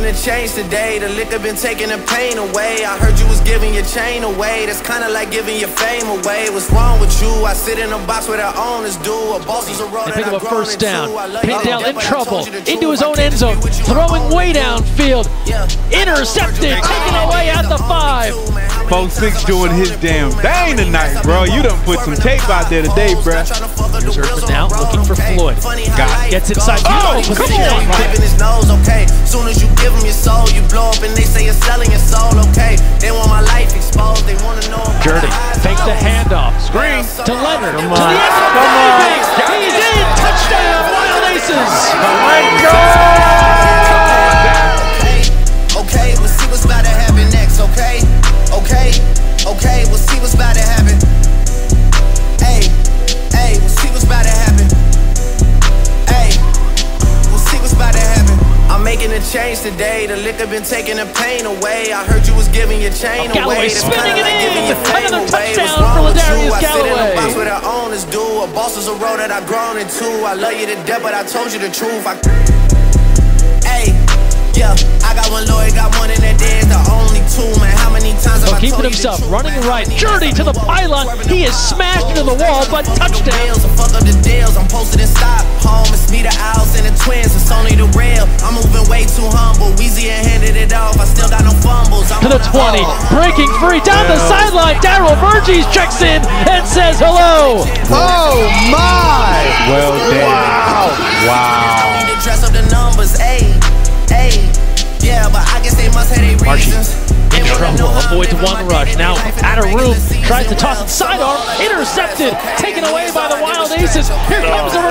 making a change today. The liquor been taking the pain away. I heard you was giving your chain away. That's kinda like giving your fame away. What's wrong with you? I sit in a box where the owners do. A boss is a road and pick up a first down. Paydown in trouble. Into his own end zone. Throwing way downfield. Intercepted. Taken away at the 5. 4-6 doing his damn thing tonight, bro. You done put some tape out there today, bro. Here's Irvin now looking for Floyd. God gets inside. Oh, come on. Okay, soon as you give them your soul, you blow up and they say you're selling your soul. Okay, they want my life exposed. They want to know. Dirty takes the handoff. Screen to Leonard. Come on. He's in. Touchdown. Wild Aces. Oh my God. Okay, we'll see what's about to happen next. Okay, okay, okay, we'll see what's about to happen. Hey, hey, we'll see what's about to happen. I'm making a change today. The liquor been taking the pain away. I heard you was giving your chain away. Spinning it in. Another touchdown for LaDarius Galloway. I sit in a box where the owners do. A boss is a road that I've grown into. I love you to death, but I told you the truth. Hey, yeah, I got one lawyer, got one in that day. It's the only two, man. How many times have I told you the truth? Keeping himself running right. Journey to the pylon. He is smashed into the wall, but touchdown. Fuck up the deals. I'm posted and stop home. It's me, the Owls, and the Twins. It's only the rail. I'm moving way too humble. Weezy and handed it off. I still got no fumbles. I'm to the 20. Breaking free. Down the sideline. Daryl Virgies checks in and says hello. Oh, my. Well done. Wow. Wow. I need to dress up the numbers. Hey. Hey, yeah, but I guess they must have their reasons. In trouble, avoids one rush. Now out of room, tries to toss it sidearm, intercepted, taken away by the Wild Aces. Here comes the